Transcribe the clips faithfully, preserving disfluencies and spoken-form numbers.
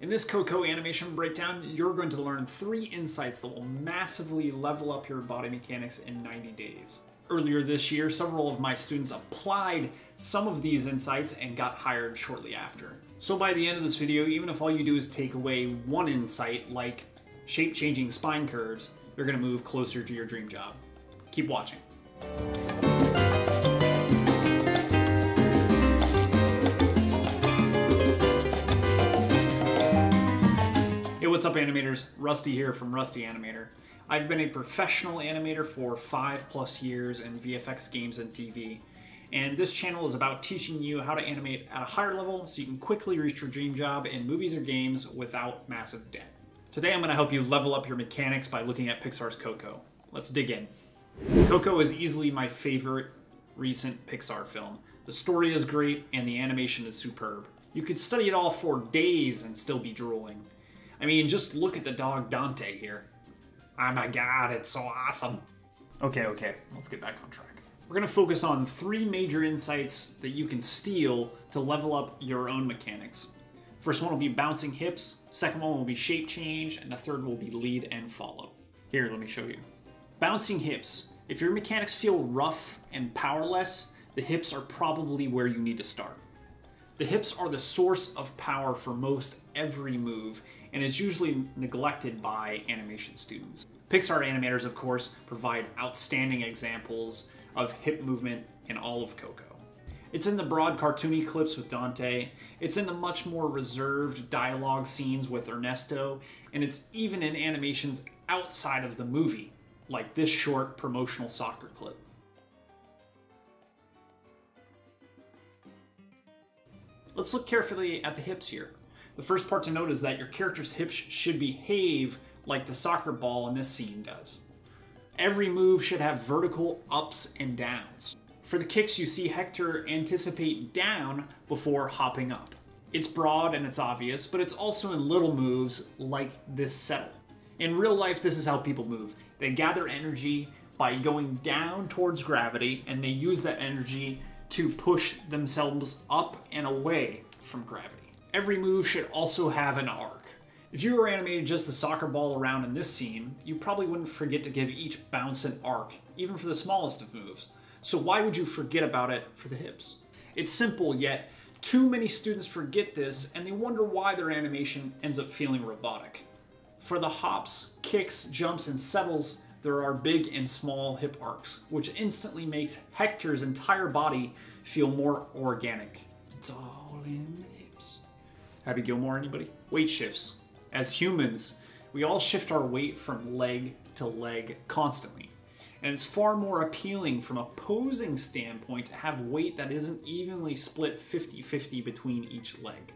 In this Coco animation breakdown, you're going to learn three insights that will massively level up your body mechanics in ninety days. Earlier this year, several of my students applied some of these insights and got hired shortly after. So by the end of this video, even if all you do is take away one insight, like shape-changing spine curves, you're going to move closer to your dream job. Keep watching. What's up, animators? Rusty here from Rusty Animator. I've been a professional animator for five plus years in V F X, games, and T V, and this channel is about teaching you how to animate at a higher level so you can quickly reach your dream job in movies or games without massive debt. Today I'm going to help you level up your mechanics by looking at Pixar's Coco. Let's dig in. Coco is easily my favorite recent Pixar film. The story is great and the animation is superb. You could study it all for days and still be drooling. I mean, just look at the dog Dante here. Oh my god, it's so awesome. Okay, okay, let's get back on track. We're gonna focus on three major insights that you can steal to level up your own mechanics. First one will be bouncing hips, second one will be shape change, and the third will be lead and follow. Here, let me show you. Bouncing hips. If your mechanics feel rough and powerless, the hips are probably where you need to start. The hips are the source of power for most every move, and it's usually neglected by animation students. Pixar animators, of course, provide outstanding examples of hip movement in all of Coco. It's in the broad cartoony clips with Dante, it's in the much more reserved dialogue scenes with Ernesto, and it's even in animations outside of the movie, like this short promotional soccer clip. Let's look carefully at the hips here. The first part to note is that your character's hips should behave like the soccer ball in this scene does. Every move should have vertical ups and downs. For the kicks, you see Hector anticipate down before hopping up. It's broad and it's obvious, but it's also in little moves like this settle. In real life, this is how people move. They gather energy by going down towards gravity, and they use that energy to push themselves up and away from gravity. Every move should also have an arc. If you were animated just the soccer ball around in this scene, you probably wouldn't forget to give each bounce an arc, even for the smallest of moves. So why would you forget about it for the hips? It's simple, yet too many students forget this and they wonder why their animation ends up feeling robotic. For the hops, kicks, jumps, and settles, there are big and small hip arcs, which instantly makes Hector's entire body feel more organic. It's all in the hips. Happy Gilmore, anybody? Weight shifts. As humans, we all shift our weight from leg to leg constantly. And it's far more appealing from a posing standpoint to have weight that isn't evenly split fifty fifty between each leg.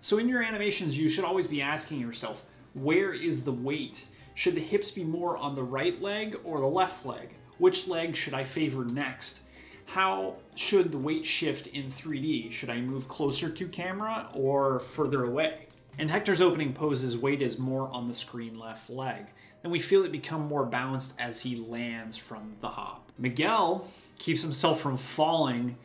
So in your animations, you should always be asking yourself, where is the weight? Should the hips be more on the right leg or the left leg? Which leg should I favor next? How should the weight shift in three D? Should I move closer to camera or further away? In Hector's opening poses, weight is more on the screen left leg. Then we feel it become more balanced as he lands from the hop. Miguel keeps himself from falling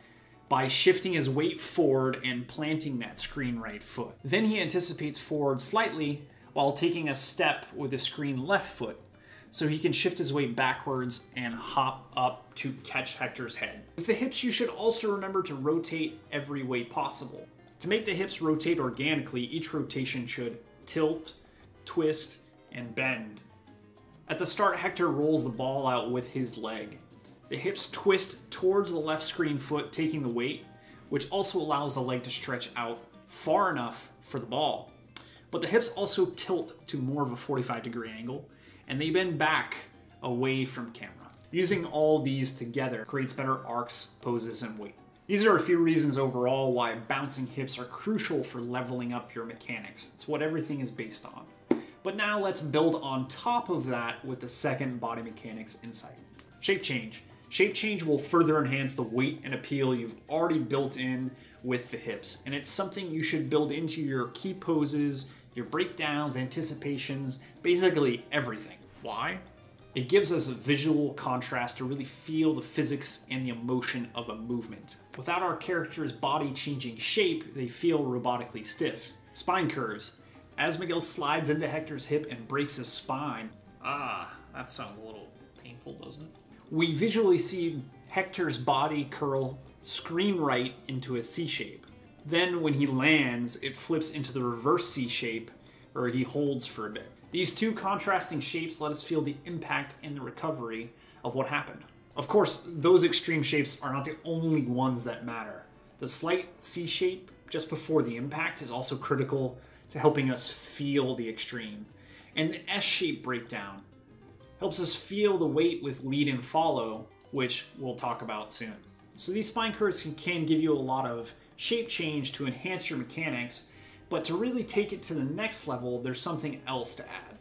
by shifting his weight forward and planting that screen right foot. Then he anticipates forward slightly while taking a step with his screen left foot, so he can shift his weight backwards and hop up to catch Hector's head. With the hips, you should also remember to rotate every way possible. To make the hips rotate organically, each rotation should tilt, twist, and bend. At the start, Hector rolls the ball out with his leg. The hips twist towards the left screen foot, taking the weight, which also allows the leg to stretch out far enough for the ball. But the hips also tilt to more of a forty-five degree angle, and they bend back away from camera. Using all these together creates better arcs, poses, and weight. These are a few reasons overall why bouncing hips are crucial for leveling up your mechanics. It's what everything is based on. But now let's build on top of that with the second body mechanics insight. Shape change. Shape change will further enhance the weight and appeal you've already built in with the hips, and it's something you should build into your key poses, your breakdowns, anticipations, basically everything. Why? It gives us a visual contrast to really feel the physics and the emotion of a movement. Without our character's body changing shape, they feel robotically stiff. Spine curves. as Miguel slides into Hector's hip and breaks his spine. Ah, that sounds a little painful, doesn't it? We visually see Hector's body curl screen right into a C shape. Then when he lands, it flips into the reverse C shape, or he holds for a bit. These two contrasting shapes let us feel the impact and the recovery of what happened. Of course, those extreme shapes are not the only ones that matter. The slight C shape just before the impact is also critical to helping us feel the extreme. And the S-shaped breakdown helps us feel the weight with lead and follow, which we'll talk about soon. So these spine curves can, can give you a lot of shape change to enhance your mechanics, but to really take it to the next level, there's something else to add.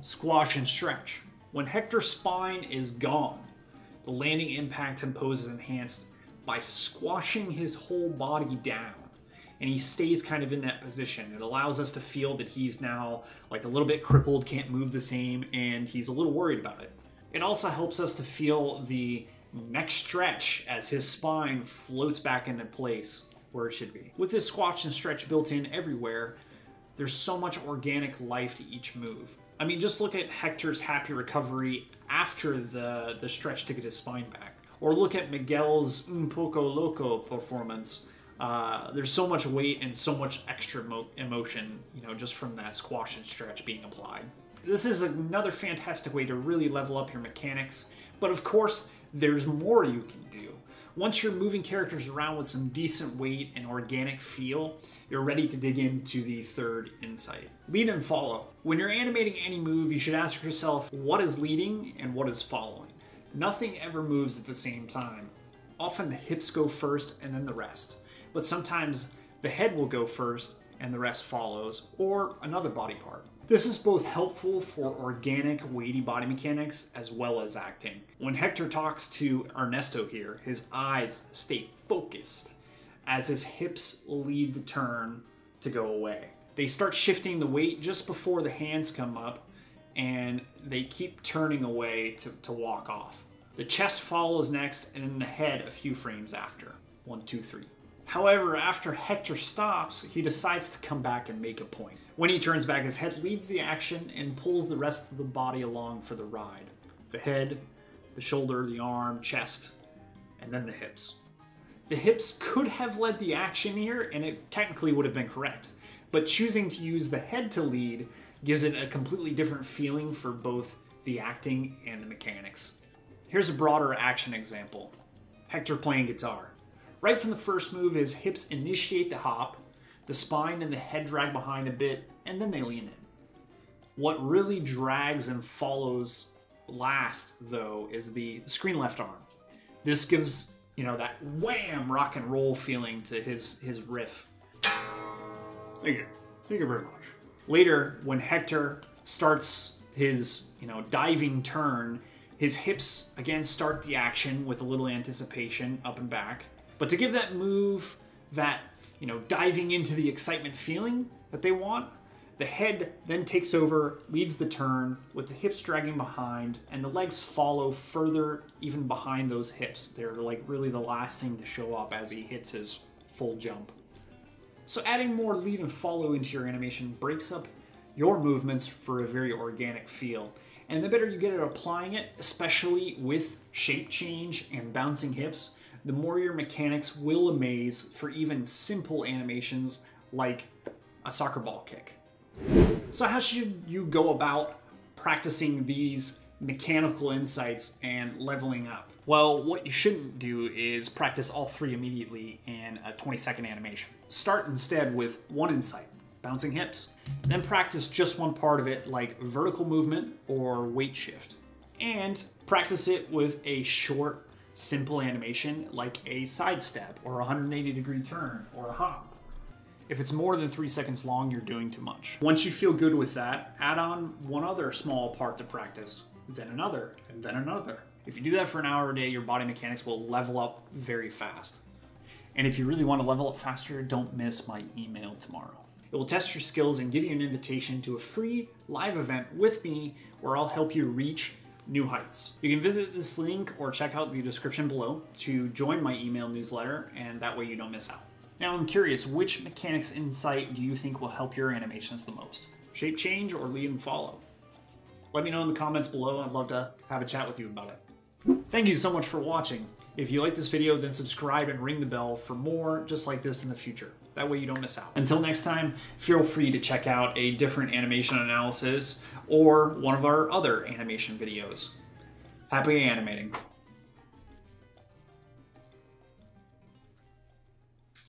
Squash and stretch. When Hector's spine is gone, the landing impact and pose is enhanced by squashing his whole body down, and he stays kind of in that position. It allows us to feel that he's now like a little bit crippled, can't move the same, and he's a little worried about it. It also helps us to feel the neck stretch as his spine floats back into place where it should be. With this squash and stretch built in everywhere, there's so much organic life to each move. I mean, just look at Hector's happy recovery after the, the stretch to get his spine back. Or look at Miguel's un poco loco performance. Uh, there's so much weight and so much extra mo emotion, you know, just from that squash and stretch being applied. This is another fantastic way to really level up your mechanics. But of course, there's more you can do. Once you're moving characters around with some decent weight and organic feel, you're ready to dig into the third insight. Lead and follow. When you're animating any move, you should ask yourself what is leading and what is following. Nothing ever moves at the same time. Often the hips go first and then the rest, but sometimes the head will go first and the rest follows, or another body part. This is both helpful for organic, weighty body mechanics as well as acting. When Hector talks to Ernesto here, his eyes stay focused as his hips lead the turn to go away. They start shifting the weight just before the hands come up, and they keep turning away to, to walk off. The chest follows next, and then the head a few frames after. One, two, three. However, after Hector stops, he decides to come back and make a point. When he turns back, his head leads the action and pulls the rest of the body along for the ride. The head, the shoulder, the arm, chest, and then the hips. The hips could have led the action here, and it technically would have been correct, but choosing to use the head to lead gives it a completely different feeling for both the acting and the mechanics. Here's a broader action example. Hector playing guitar. Right from the first move, his hips initiate the hop, the spine and the head drag behind a bit, and then they lean in. What really drags and follows last, though, is the screen left arm. This gives, you know, that wham rock and roll feeling to his, his riff. Thank you. Thank you very much. Later, when Hector starts his, you know, diving turn, his hips again start the action with a little anticipation up and back. But to give that move that, you know, diving into the excitement feeling that they want, the head then takes over, leads the turn with the hips dragging behind, and the legs follow further even behind those hips. They're like really the last thing to show up as he hits his full jump. So adding more lead and follow into your animation breaks up your movements for a very organic feel. And the better you get at applying it, especially with shape change and bouncing hips, the more your mechanics will amaze for even simple animations like a soccer ball kick. So how should you go about practicing these mechanical insights and leveling up? Well, what you shouldn't do is practice all three immediately in a twenty second animation. Start instead with one insight, bouncing hips. Then practice just one part of it, like vertical movement or weight shift. And practice it with a short, simple animation like a sidestep or a one hundred eighty degree turn or a hop. If it's more than three seconds long, you're doing too much. Once you feel good with that, add on one other small part to practice, then another, and then another. If you do that for an hour a day, your body mechanics will level up very fast. And if you really want to level up faster, don't miss my email tomorrow. It will test your skills and give you an invitation to a free live event with me where I'll help you reach new heights. You can visit this link or check out the description below to join my email newsletter, and that way you don't miss out. Now I'm curious, which mechanics insight do you think will help your animations the most? Shape change or lead and follow? Let me know in the comments below. I'd love to have a chat with you about it. Thank you so much for watching. If you like this video, then subscribe and ring the bell for more just like this in the future. That way you don't miss out. Until next time, feel free to check out a different animation analysis or one of our other animation videos. Happy animating.